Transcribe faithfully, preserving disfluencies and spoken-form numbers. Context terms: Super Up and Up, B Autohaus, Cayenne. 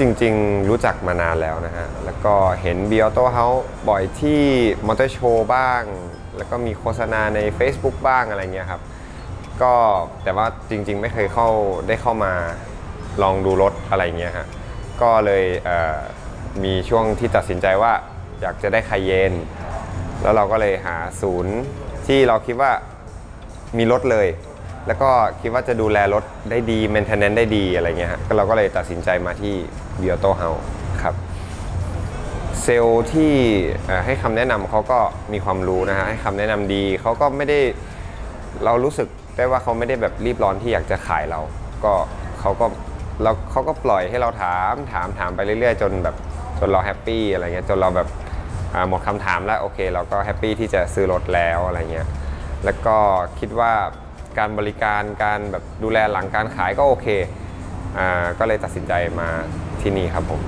จริงๆรู้จักมานานแล้วนะฮะแล้วก็เห็น B Autohaus บ่อยที่มอเตอร์โชว์บ้างแล้วก็มีโฆษณาใน Facebook บ้างอะไรเงี้ยครับก็แต่ว่าจริงๆไม่เคยเข้าได้เข้ามาลองดูรถอะไรเงี้ยฮะก็เลยเอ่อมีช่วงที่ตัดสินใจว่าอยากจะได้ไคเยนแล้วเราก็เลยหาศูนย์ที่เราคิดว่ามีรถเลยแล้วก็คิดว่าจะดูแลรถได้ดี Maintenance ได้ดีอะไรเงี้ยฮะเราก็เลยตัดสินใจมาที่ B Autohaus ครับเซลล์ที่ให้คำแนะนำเขาก็มีความรู้นะฮะให้คำแนะนำดีเขาก็ไม่ได้เรารู้สึกได้ว่าเขาไม่ได้แบบรีบร้อนที่อยากจะขายเราก็เขาก็แล้วเขาก็ปล่อยให้เราถามถามถามไปเรื่อยๆจนแบบจนเราแฮปปี้อะไรเงี้ยจนเราแบบหมดคำถามแล้วโอเคเราก็แฮปปี้ที่จะซื้อรถแล้วอะไรเงี้ยแล้วก็คิดว่าการบริการการแบบดูแลหลังการขายก็โอเคอ่าก็เลยตัดสินใจมาที่นี่ครับผม